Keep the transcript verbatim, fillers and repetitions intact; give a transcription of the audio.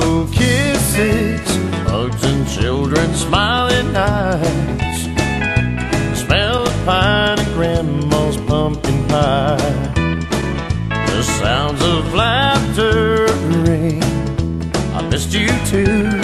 mistletoe kisses, hugs and children's smiling eyes, smell of pine and grandma's pumpkin pie, the sounds of laughter and rain. I missed you too.